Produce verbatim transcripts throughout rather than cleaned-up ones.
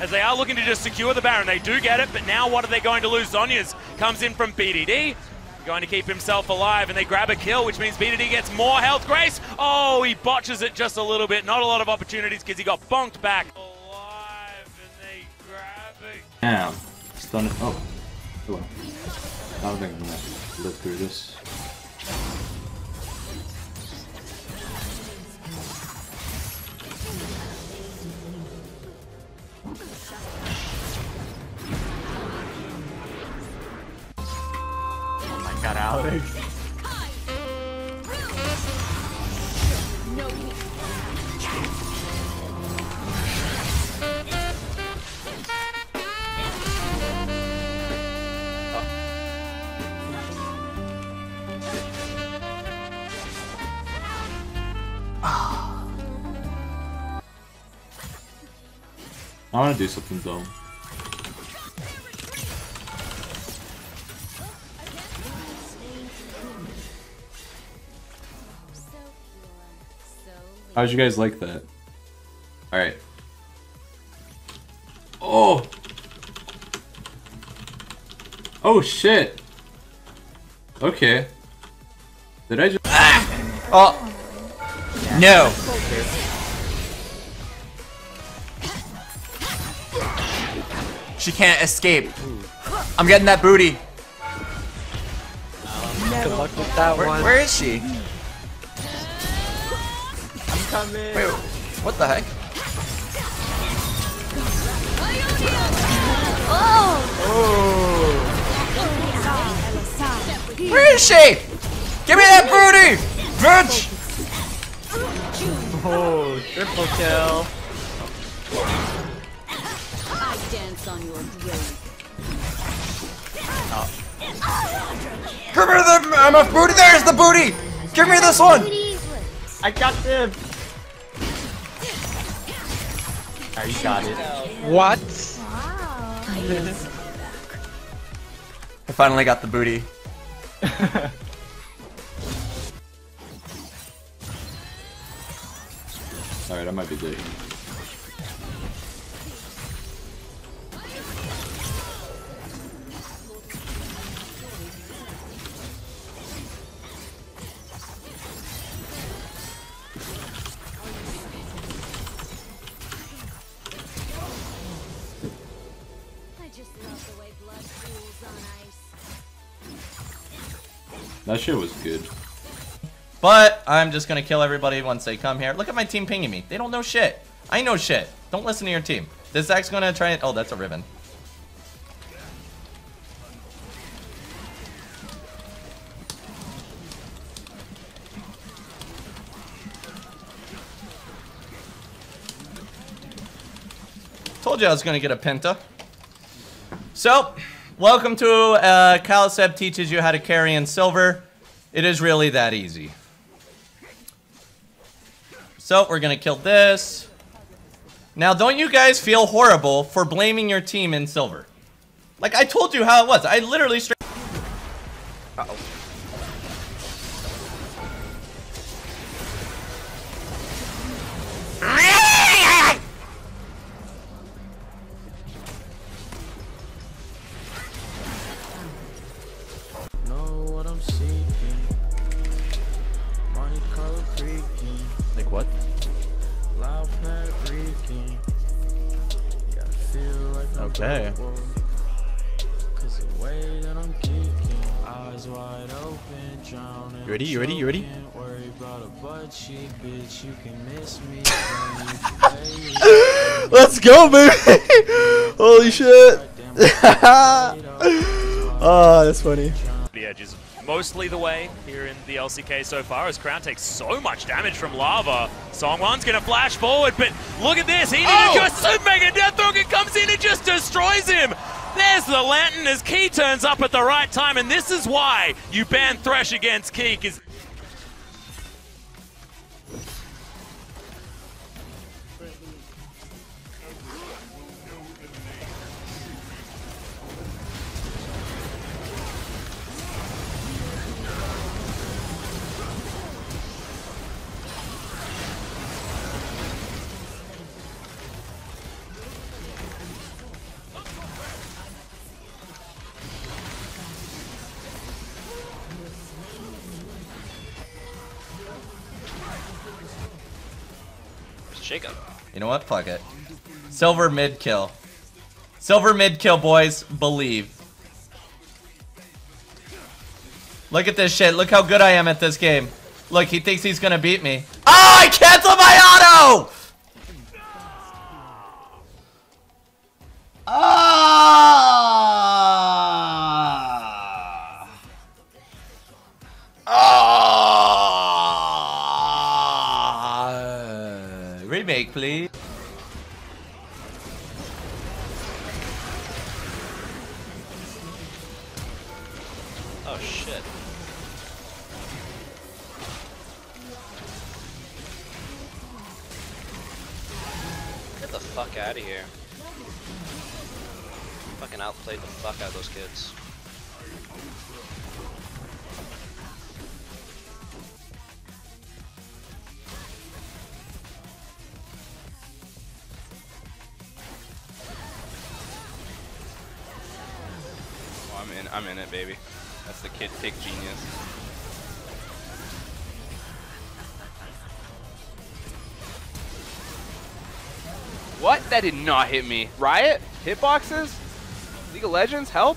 as they are looking to just secure the Baron. They do get it, but now what are they going to lose? Zonyas comes in from B D D, going to keep himself alive, and they grab a kill, which means B D D gets more health. Grace, oh, he botches it just a little bit. Not a lot of opportunities because he got bonked back. Alive, and they grab it. Damn. Stunned. Oh. Oh well. I don't think I'm going to live through this. Got Alex. I want to do something though. How'd you guys like that? Alright. Oh! Oh shit! Okay. Did I just- ah! Oh! No! She can't escape. I'm getting that booty. No. Good luck with that one. Where, where is she? Coming. Wait, what the heck? Oh. Oh. Where is she? Give me that booty, bitch! Oh, triple kill. I dance on your grave. Oh. Give me the M F booty. There's the booty. Give me this one. I got this. Oh, you got it. What? Wow. I finally got the booty. Alright, I might be digging. That shit was good. But I'm just gonna kill everybody once they come here. Look at my team pinging me. They don't know shit. I know shit. Don't listen to your team. This Zach's gonna try and- oh, that's a ribbon. Told you I was gonna get a penta. So, welcome to uh, Calcep teaches you how to carry in silver. It is really that easy. So we're gonna kill this. Now don't you guys feel horrible for blaming your team in silver? Like I told you how it was. I literally straight. Uh-oh. Like what? Okay. You ready? You ready? You ready? Let's go, baby! Holy shit! Oh, that's funny. The edges. Mostly the way here in the L C K so far as Crown takes so much damage from Lava. Songwon's gonna flash forward, but look at this. He did oh! just super mega Deathrock. It comes in and just destroys him. There's the lantern as Key turns up at the right time, and this is why you ban Thresh against Key, because Shake up. You know what? Fuck it. Silver mid kill. Silver mid kill, boys. Believe. Look at this shit. Look how good I am at this game. Look, he thinks he's gonna beat me. Oh, I canceled my auto! Ah! Ah! Remake, please. Oh shit. Get the fuck out of here. Fucking outplayed the fuck out of those kids. Oh, I'm in, I'm in it, baby. That's the kid pick genius. What? That did not hit me. Riot? Hitboxes? League of Legends, help!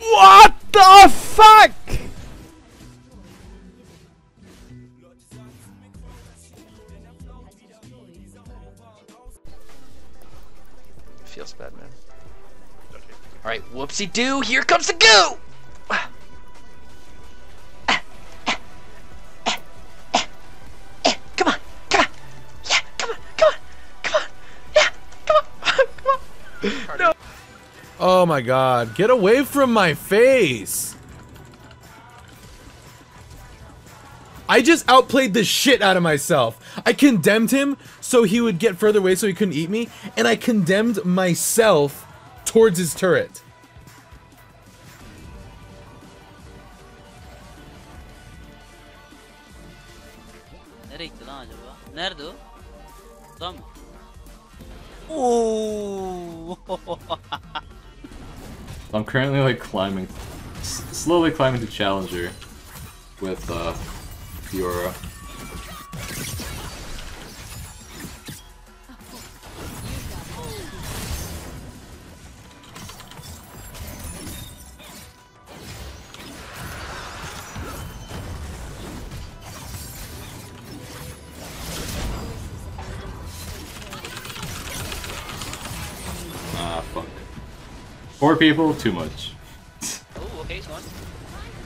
What the fuck? Feels bad, man. All right, whoopsie doo, here comes the goo! Come on, come on, yeah, come on, come on, come on, yeah, come on, come on, no. Oh my god, get away from my face! I just outplayed the shit out of myself. I condemned him so he would get further away so he couldn't eat me, and I condemned myself towards his turret. Oh. I'm currently like climbing, s slowly climbing to Challenger with uh, Fiora. Ah, fuck. Four people, too much. Oh, okay, he's one.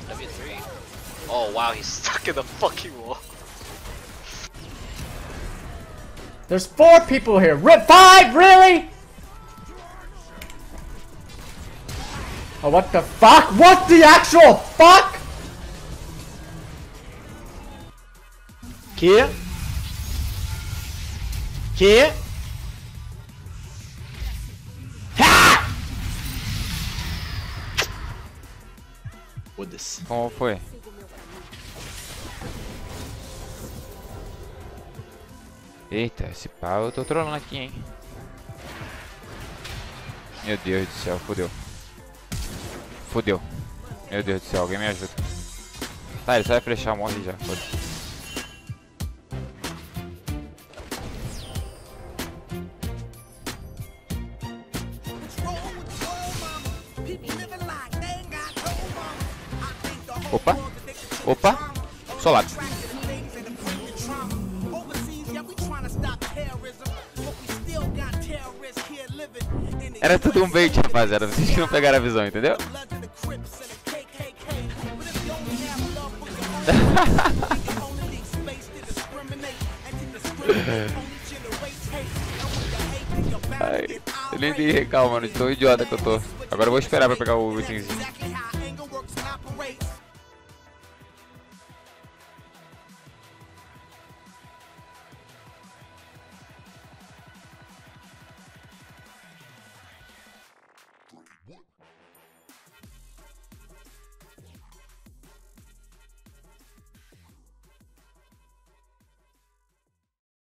W three. Oh wow, he's stuck in the fucking wall. There's four people here. Rip five, really? Oh, what the fuck? What the actual fuck? Key? Key? Ha! Foda-se. Como foi? Eita, esse pau eu tô trolando aqui, hein? Meu Deus do céu, fodeu. Fodeu. Meu Deus do céu, alguém me ajuda. Tá, ele só vai flechar, morre já, foda-se. Opa! Opa! Solado. Era tudo um bait, rapaziada. Vocês que não pegaram a visão, entendeu? Ai, eu nem dei recalma, mano. Tão idiota que eu tô. Agora eu vou esperar pra pegar o itemzinho.